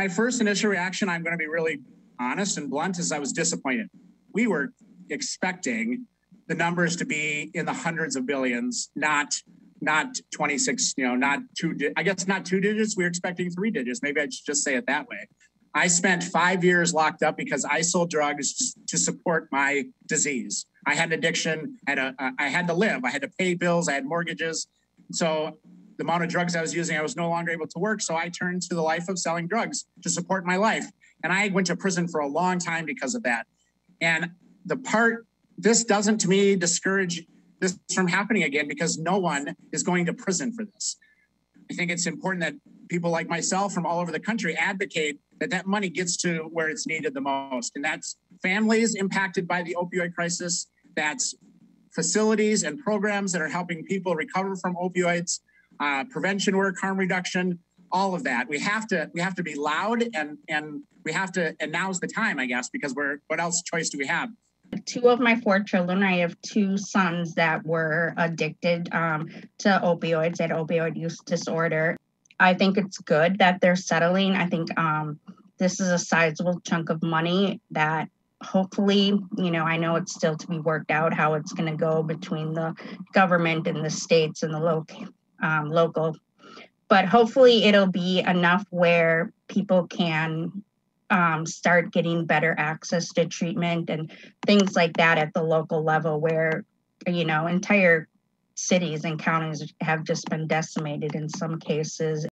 My first initial reaction, I'm going to be really honest and blunt, is I was disappointed. We were expecting the numbers to be in the hundreds of billions, not 26, not two, I guess not two digits. We were expecting three digits. Maybe I should just say it that way. I spent 5 years locked up because I sold drugs to support my disease. I had an addiction, I had to live, I had to pay bills, I had mortgages. So the amount of drugs I was using, I was no longer able to work. So I turned to the life of selling drugs to support my life. And I went to prison for a long time because of that. And this doesn't, to me, discourage this from happening again, because no one is going to prison for this. I think it's important that people like myself from all over the country advocate that money gets to where it's needed the most. And that's families impacted by the opioid crisis. That's facilities and programs that are helping people recover from opioids, prevention work, harm reduction, all of that. We have to be loud and we have to, and now's the time, I guess, because what else choice do we have? Two of my four children, I have two sons that were addicted to opioids and opioid use disorder. I think it's good that they're settling. I think this is a sizable chunk of money that hopefully, I know it's still to be worked out how it's going to go between the government and the states and the local, but hopefully it'll be enough where people can start getting better access to treatment and things like that at the local level where, entire cities and counties have just been decimated in some cases.